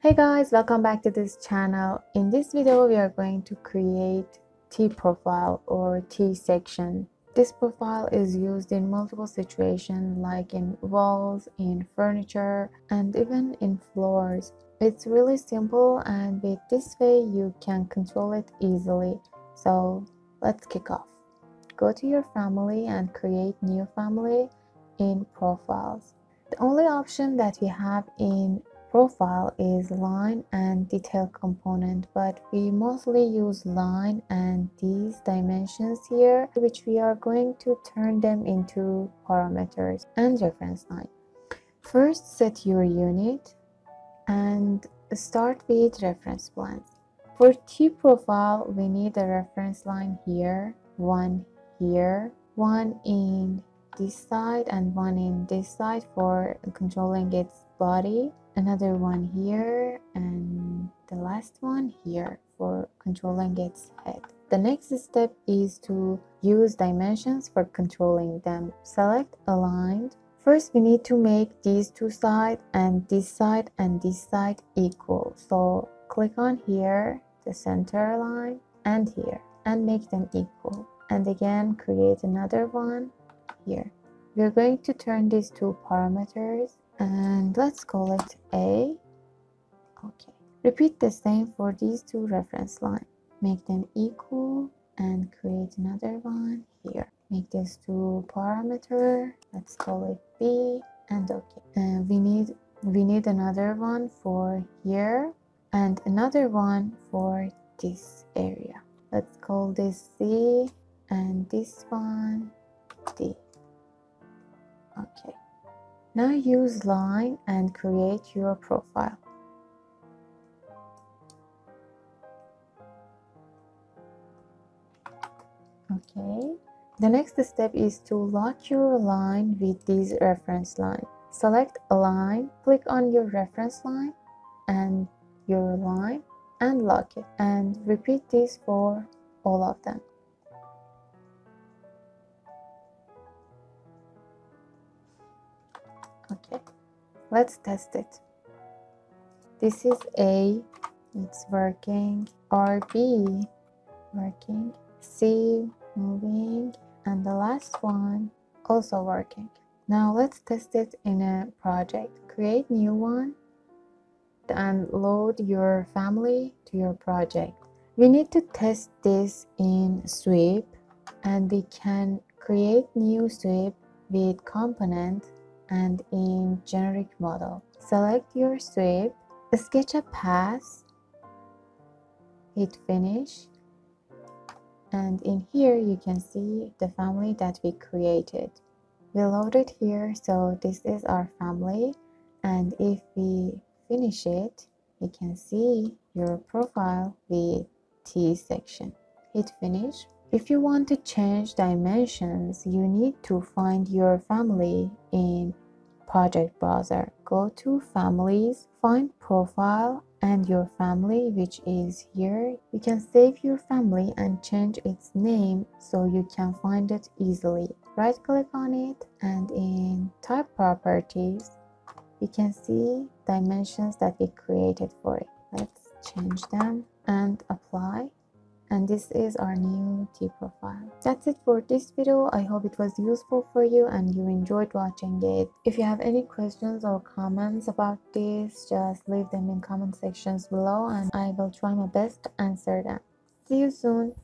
Hey guys, welcome back to this channel. In this video we are going to create T-profile or T-section. This profile is used in multiple situations like in walls, in furniture and even in floors. It's really simple and with this way you can control it easily. So let's kick off. Go to your family and create new family in profiles. The only option that we have in profile is line and detail component, but we mostly use line and these dimensions here, which we are going to turn them into parameters and reference line. First, set your unit and start with reference plans. For T profile, we need a reference line here, one in this side and one in this side for controlling its body, another one here, and the last one here for controlling its head. The next step is to use dimensions for controlling them. Select aligned. First, we need to make these two sides and this side and this side equal. So click on here, the center line, and here, and make them equal. And again, create another one here. We're going to turn these two parameters and let's call it A. Okay, repeat the same for these two reference lines. Make them equal and create another one here. Make these two parameter, let's call it B, and okay. And we need another one for here and another one for this area. Let's call this C and this one D. Okay, now use line and create your profile. Okay, the next step is to lock your line with these reference lines. Select align, click on your reference line and your line and lock it. And repeat this for all of them. Okay, let's test it. This is A, it's working, RB, working, C, moving, and the last one also working. Now let's test it in a project. Create new one and load your family to your project. We need to test this in sweep and we can create new sweep with component and in generic model. Select your sweep, sketch a path, hit finish, and in here you can see the family that we created. We load it here, so this is our family, and if we finish it, you can see your profile with T section. Hit finish. If you want to change dimensions, you need to find your family in project browser. Go to families, find profile and your family, which is here. You can save your family and change its name so you can find it easily. Right click on it and in type properties, you can see dimensions that we created for it. Let's change them and apply. And this is our new T profile. That's it for this video. I hope it was useful for you and you enjoyed watching it. If you have any questions or comments about this, just leave them in comment sections below and I will try my best to answer them. See you soon.